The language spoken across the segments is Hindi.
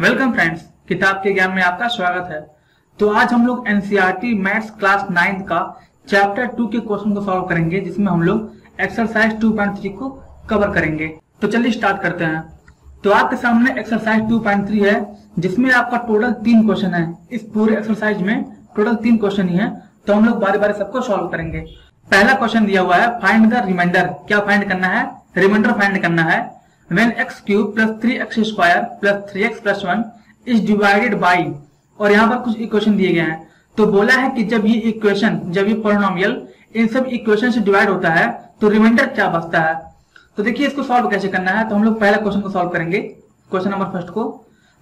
वेलकम फ्रेंड्स, किताब के ज्ञान में आपका स्वागत है। तो आज हम लोग एनसीईआरटी मैथ्स क्लास 9 का चैप्टर 2 के क्वेश्चन को सॉल्व करेंगे, जिसमें हम लोग एक्सरसाइज 2.3 को कवर करेंगे। तो चलिए स्टार्ट करते हैं। तो आपके सामने एक्सरसाइज 2.3 है, जिसमें आपका टोटल 3 क्वेश्चन है। इस पूरे एक्सरसाइज में टोटल 3 क्वेश्चन ही है, तो हम लोग बारी बारी सबको सॉल्व करेंगे। पहला क्वेश्चन दिया हुआ है, फाइंड द रिमाइंडर। क्या फाइंड करना है? रिमाइंडर फाइंड करना है। When x cube plus 3x square plus 3x plus 1 is divided by, और यहाँ पर कुछ इक्वेशन दिए गए हैं। तो बोला है कि जब ये पॉलिनोमियल इन सब इक्वेशन से डिवाइड होता है तो रिमाइंडर क्या बचता है। तो देखिए इसको सॉल्व कैसे करना है। तो हम लोग पहला क्वेश्चन को सॉल्व करेंगे, क्वेश्चन नंबर फर्स्ट को।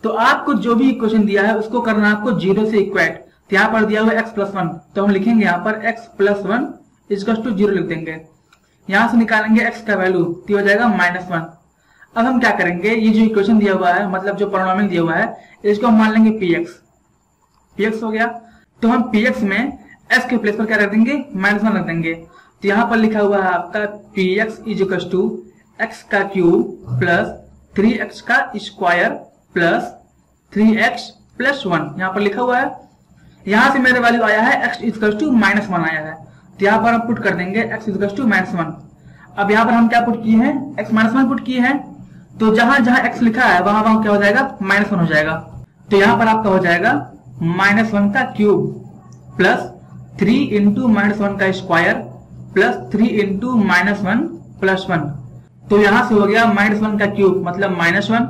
तो आपको जो भी इक्वेशन दिया है उसको करना है आपको जीरो से इक्वेट। तो यहाँ पर दिया हुआ एक्स प्लस वन, तो हम लिखेंगे यहाँ पर x plus one equals to zero लिख देंगे। यहाँ से निकालेंगे एक्स का वैल्यू, तो हो जाएगा माइनस वन। अब हम क्या करेंगे, ये जो इक्वेशन दिया हुआ है, मतलब जो पॉलिनोमियल दिया हुआ है, इसको हम मान लेंगे px हो गया। तो हम px में x के प्लेस पर क्या रख देंगे? माइनस वन रख देंगे। तो यहाँ पर लिखा हुआ है आपका px is equal to x का क्यूब प्लस 3x का स्क्वायर प्लस 3x प्लस 1, यहाँ पर लिखा हुआ है। यहाँ से मेरा वैल्यू आया है x is equal to minus one आया है, तो यहाँ पर हम पुट कर देंगे x is equal to minus one. अब यहाँ पर हम क्या पुट किए हैं? x माइनस वन पुट किए हैं। तो जहां जहां x लिखा है वहां वहां क्या हो जाएगा? माइनस वन हो जाएगा। तो यहाँ पर आपका हो जाएगा माइनस वन का cube plus 3 into minus one का square plus 3 into minus one plus one. तो यहाँ से हो गया माइनस वन का क्यूब मतलब minus one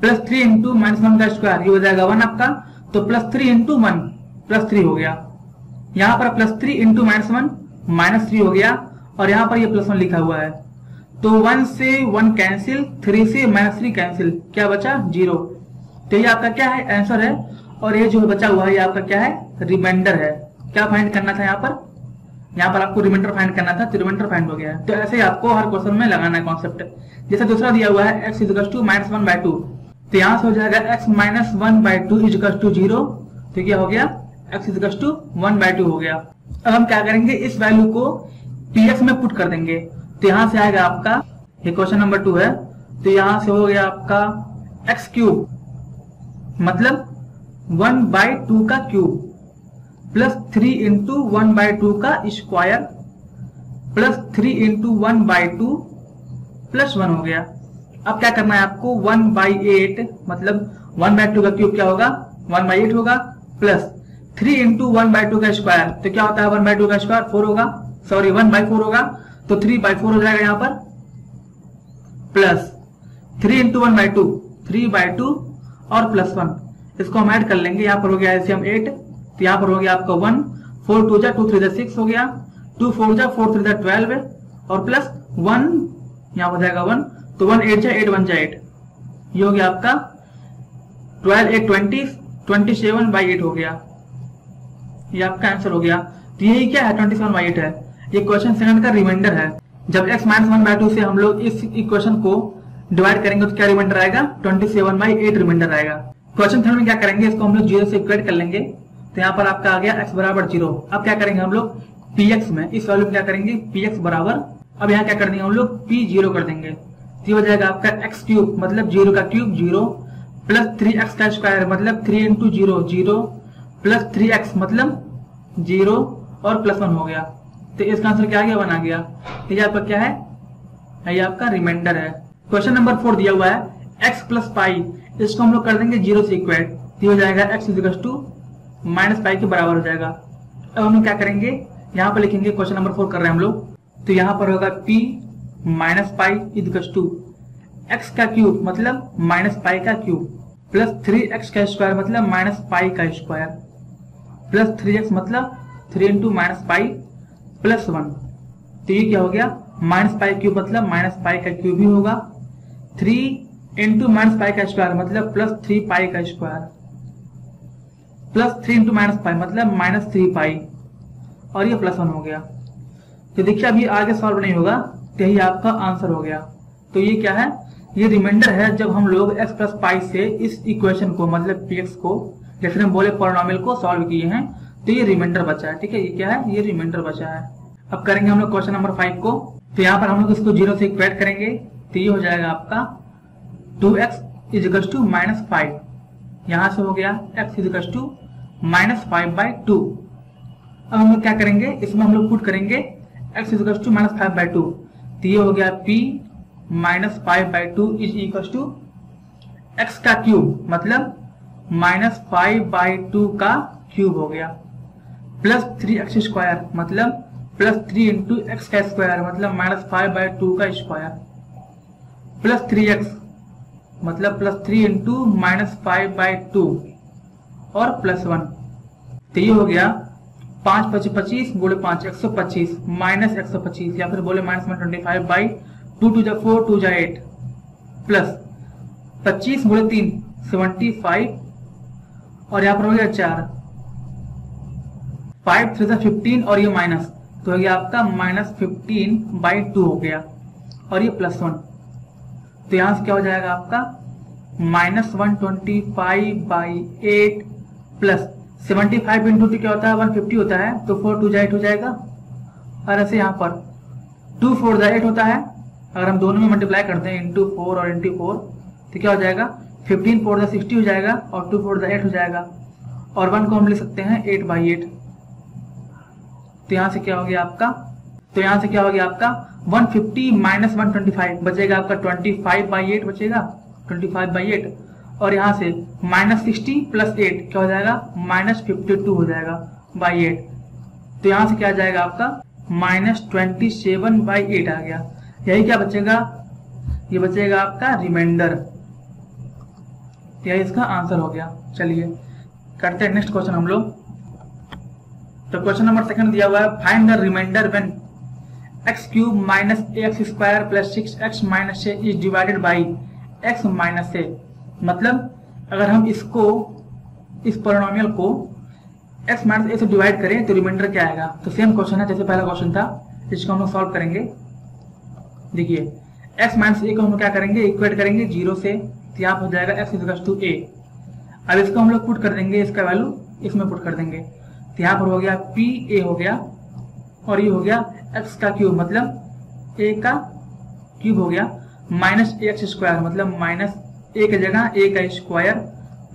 plus 3 into minus one का स्क्वायर, ये हो जाएगा वन आपका। तो प्लस 3 इंटू वन प्लस 3 हो गया। यहाँ पर plus 3 into minus one minus 3 हो गया, और यहाँ पर ये प्लस वन लिखा हुआ है। तो 1 से 1 कैंसिल, 3 से माइनस 3 कैंसिल, क्या बचा? जीरो। तो ये आपका क्या है? आंसर है। और ये जो बचा हुआ है ये आपका क्या है? रिमाइंडर है। क्या फाइंड करना था यहाँ पर? यहाँ पर आपको रिमाइंडर फाइंड करना था, तो रिमाइंडर फाइंड हो गया है। तो ऐसे ही आपको हर क्वेश्चन में लगाना है कॉन्सेप्ट। जैसे दूसरा दिया हुआ है x इजकस to minus one by two, तो यहाँ से हो जाएगा x minus one by two इजकस to zero. तो क्या हो गया? X इजकस to one by two हो गया। अब हम क्या करेंगे, इस वैल्यू को पीएक्स में पुट कर देंगे। तो यहाँ से आएगा आपका, ये क्वेश्चन नंबर 2 है, तो यहाँ से हो गया आपका एक्स क्यूब मतलब 1 बाई टू का cube plus 3 into 1 by two का square plus 3 into 1 by two plus 1 हो गया। अब क्या करना है आपको, 1 बाई 8 मतलब 1 बाई टू का क्यूब क्या होगा? 1 बाई 8 होगा प्लस 3 इंटू 1 बाई टू का स्क्वायर, तो क्या होता है 1 बाई टू का स्क्वायर? 4 होगा, सॉरी 1 बाई 4 होगा। तो 3 बाई 4 हो जाएगा यहाँ पर प्लस 3 इंटू 1 बाई 2, 3 बाई 2 और प्लस 1, इसको हम ऐड कर लेंगे। यहाँ पर हो गया ऐसे हम 8, तो यहाँ पर हो गया आपका 1, 4 2 जा 2 3 जा 6 हो गया, 2 4 जा 4 3 जा 12 और प्लस 1, यहाँ हो जाएगा 1, तो 1 8 जा 8 1 जा 8, ये हो गया आपका 12 8 20 27 बाई 8 हो गया। ये आपका आंसर हो गया। तो यही क्या है? 27 बाई 8 है। ये क्वेश्चन सेकंड का रिमाइंडर है। जब x minus one by two से हम लोग इस इक्वेशन को डिवाइड करेंगे तो क्या रिमाइंडर आएगा? 27 बाई 8 रिमाइंडर आएगा। क्वेश्चन थर्ड में क्या करेंगे, इसको हम लोग जीरो से इक्वेट कर लेंगे। तो यहाँ पर आपका आ गया x बराबर जीरो। अब क्या करेंगे हम लोग px में, इस वैल्यू क्या करेंगे? px बराबर, अब यहाँ क्या कर देंगे हम लोग p जीरो कर देंगे। तो हो जाएगा आपका एक्स क्यूब मतलब जीरो का क्यूब जीरो प्लस 3x का स्क्वायर मतलब 3 into zero zero plus 3x मतलब जीरो और प्लस 1 हो गया। तो इसका आंसर क्या आ गया? 1 आ गया। तो ये आपका क्या है? ये आपका रिमाइंडर है। क्वेश्चन नंबर 4 दिया हुआ है x प्लस पाई, इसको हम लोग कर देंगे जीरो से इक्वेट। तो हो जाएगा x equals to minus pi के बराबर हो जाएगा। अब हम लोग क्या करेंगे, यहाँ पर लिखेंगे, क्वेश्चन नंबर 4 कर रहे हैं हम लोग, तो यहाँ पर होगा p minus pi equals to x का क्यूब मतलब माइनस पाई का क्यूब प्लस 3x का स्क्वायर मतलब माइनस पाई का स्क्वायर प्लस 3x मतलब 3 इंटू माइनस पाई प्लस 1। तो ये क्या हो गया? माइनस पाई क्यूब मतलब माइनस पाई का क्यूब ही होगा, 3 इंटू माइनस पाई का स्क्वायर मतलब प्लस 3 पाई का square plus 3 into minus pi मतलब माइनस 3 पाई और ये प्लस 1 हो गया। तो देखिए अभी आगे सॉल्व नहीं होगा, तो यही आपका आंसर हो गया। तो ये क्या है? ये रिमाइंडर है। जब हम लोग x प्लस पाई से इस इक्वेशन को मतलब px को, जैसे हम बोले पॉलिनोमियल को सॉल्व किए हैं, तो ये रिमाइंडर बचा है। ठीक है, ये क्या है? ये रिमाइंडर बचा है। अब करेंगे हम लोग क्वेश्चन नंबर 5 को। तो यहाँ पर हम लोग इसको जीरो से इक्वेट करेंगे। तो ये हो जाएगा आपका 2x is equal to minus 5 यहाँ से हो गया x इक्वल्स टू -5/2। अब हम लोग क्या करेंगे, इसमें हम लोग पुट करेंगे x इक्वल्स टू -5/2। तो ये हो गया p -5/2 is equals to x का क्यूब, मतलब -5/2 का क्यूब हो गया, प्लस 3x2 मतलब प्लस 3 × x का स्क्वायर मतलब -5/2 का स्क्वायर, प्लस 3x मतलब प्लस 3 × -5/2 और प्लस 1। तो ये हो गया 5×25 बोले 5 125 माइनस 125 या फिर बोले -125/2 2 × 4 2 × 8 प्लस 25 बोले 3 75 और यहाँ पर हो गया 4 5×3 = 15 और ये माइनस तो हो गया आपका -15/2 हो गया और ये प्लस 1। तो यहाँ से क्या हो जाएगा आपका -125/8 प्लस 75 × 2 क्या होता है 150 होता है तो 4 2 × 8 हो जाएगा और ऐसे यहाँ पर 2 × 4 = 8 होता है। अगर हम दोनों में मल्टीप्लाई करते हैं × 4 और × 4 तो क्या हो जाएगा 15 × 4 = 60 हो जाएगा और 2 × 4 = 8 हो जाएगा और 1 को हम ले सकते हैं 8/8। तो यहाँ से क्या हो गया आपका 150 -125 बचेगा आपका 25/8 बचेगा 25/8 और यहाँ से -60 + 8 क्या हो जाएगा -52 हो जाएगा /8। तो यहाँ से क्या आ जाएगा आपका -27/8 आ गया। यही क्या बचेगा, ये बचेगा आपका रिमाइंडर, यही इसका आंसर हो गया। चलिए करते हैं नेक्स्ट क्वेश्चन हम लोग। तो क्वेश्चन नंबर 2 दिया हुआ है find the reminder when x³ - ax² + 6x - a is divided by x - a। मतलब अगर हम इसको इस पॉलिनोमियल को x - a से डिवाइड करें तो रिमाइंडर क्या आएगा। तो सेम क्वेश्चन है जैसे पहला क्वेश्चन था, इसको हम लोग सॉल्व करेंगे। देखिए x - a को हम लोग क्या करेंगे इक्वेट करेंगे 0 से, तो यहाँ हो जाएगा x = a। अब इसको हम लोग पुट कर देंगे, इसका वैल्यू इसमें पुट कर देंगे। यहाँ पर हो गया पी ए हो गया और ये हो गया x का क्यूब मतलब a का क्यूब हो गया -ax² मतलब -a की जगह a का स्क्वायर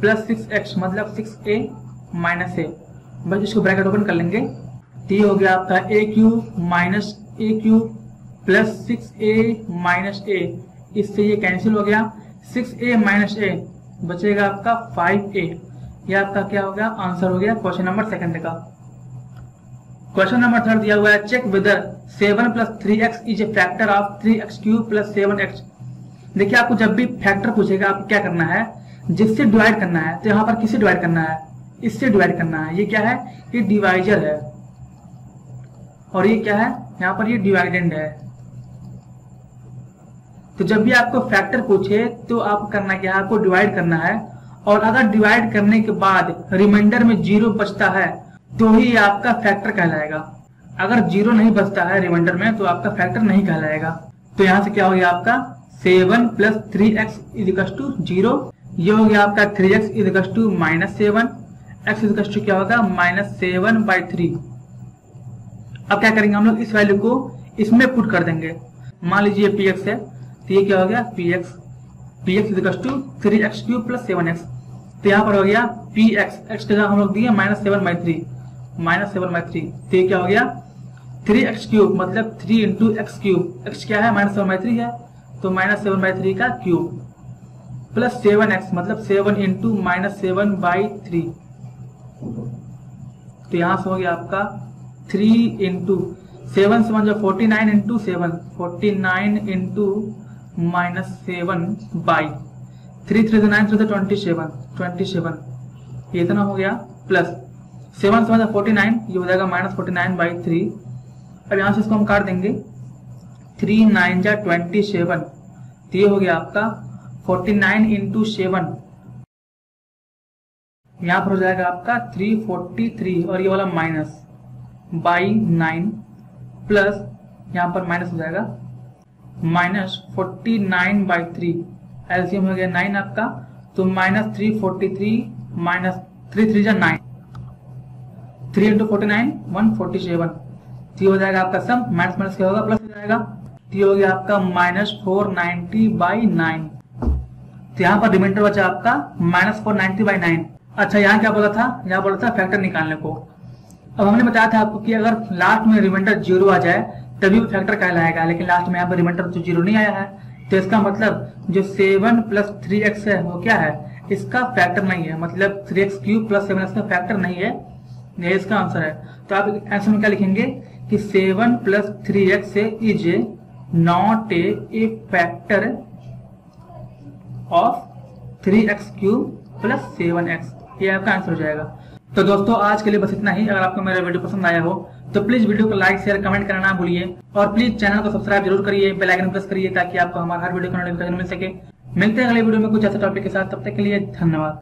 प्लस 6x मतलब 6a - a। बस इसको ब्रैकेट ओपन कर लेंगे। t हो गया आपका a³ - a³ plus 6a - a। इससे ये कैंसिल हो गया 6a - a बचेगा आपका 5a। यह आपका क्या हो गया आंसर हो गया क्वेश्चन नंबर 2 का। क्वेश्चन नंबर 3 दिया हुआ है check whether 7 + 3x is a factor of 3x³ + 7x। देखिए आपको जब भी फैक्टर पूछेगा आपको क्या करना है, जिससे डिवाइड करना है। तो यहाँ पर किससे डिवाइड करना है, इससे डिवाइड करना है। ये क्या है, ये डिवाइजर है और ये क्या है यहाँ पर ये डिवाइडेंड है। तो जब भी आपको फैक्टर पूछे तो आपको करना क्या है, आपको डिवाइड करना है और अगर डिवाइड करने के बाद रिमाइंडर में 0 बचता है तो ही आपका फैक्टर कहलाएगा। अगर 0 नहीं बचता है रिमाइंडर में तो आपका फैक्टर नहीं कहलाएगा। तो यहाँ से क्या हो गया आपका 7 + 3x = 0। ये हो गया आपका 3x = -7 x = क्या होगा -7/3। अब क्या करेंगे हम लोग इस वैल्यू को इसमें पुट कर देंगे। मान लीजिए px है तो ये क्या हो गया px = 3x³ + 7x। तो यहाँ पर हो गया px x की जगह हम लोग दिए -7/3 तो ये क्या हो गया 3x³ मतलब 3 × x³ x क्या है -7/3 है तो -7/3 का क्यूब प्लस 7x मतलब 7 × -7/3। तो यहाँ से हो गया आपका 3 × 7 जो 49 × 7 49 × -7/3 3 9 27 27 ये इतना हो गया प्लस 7 × 49 ये हो जाएगा -49/3। अब यहाँ से इसको हम काट देंगे 3 9 27 तो ये हो गया आपका 49 × 7। यहाँ पर हो जाएगा आपका 343 और ये वाला माइनस -9 प्लस यहाँ पर माइनस हो जाएगा -49/3 एलसीएम हो गया 9 आपका तो -343 - 3 × 9 3 × 49 147 हो जाएगा आपका सम माइनस क्या होगा प्लस हो जाएगा। तो हो गया आपका -490/9। तो यहाँ पर रिमाइंडर बचा आपका -490/9। अच्छा यहाँ क्या बोला था, यहाँ बोला था फैक्टर निकालने को। अब हमने बताया था आपको कि अगर लास्ट में रिमाइंडर 0 आ जाए तभी फैक्टर कहलाएगा, लेकिन लास्ट में यहाँ पर रिमाइंडर तो 0 नहीं आया है, तो इसका मतलब जो 7 + 3x है वो क्या है, इसका फैक्टर नहीं है, मतलब 3x³ + 7x का फैक्टर नहीं है, ये इसका आंसर है। तो आप आंसर में क्या लिखेंगे कि 7 + 3x is not a factor of 3x³ + 7x, ये आपका आंसर हो जाएगा। तो दोस्तों आज के लिए बस इतना ही। अगर आपको मेरा वीडियो पसंद आया हो तो प्लीज वीडियो को लाइक शेयर कमेंट करना ना भूलिए, और प्लीज चैनल को सब्सक्राइब जरूर करिए, बेल आइकन प्रेस करिए ताकि आपको हमारा हर वीडियो का नोटिफिकेशन मिल सके। मिलते हैं अगले वीडियो में कुछ ऐसे टॉपिक के साथ, तब तक के लिए धन्यवाद।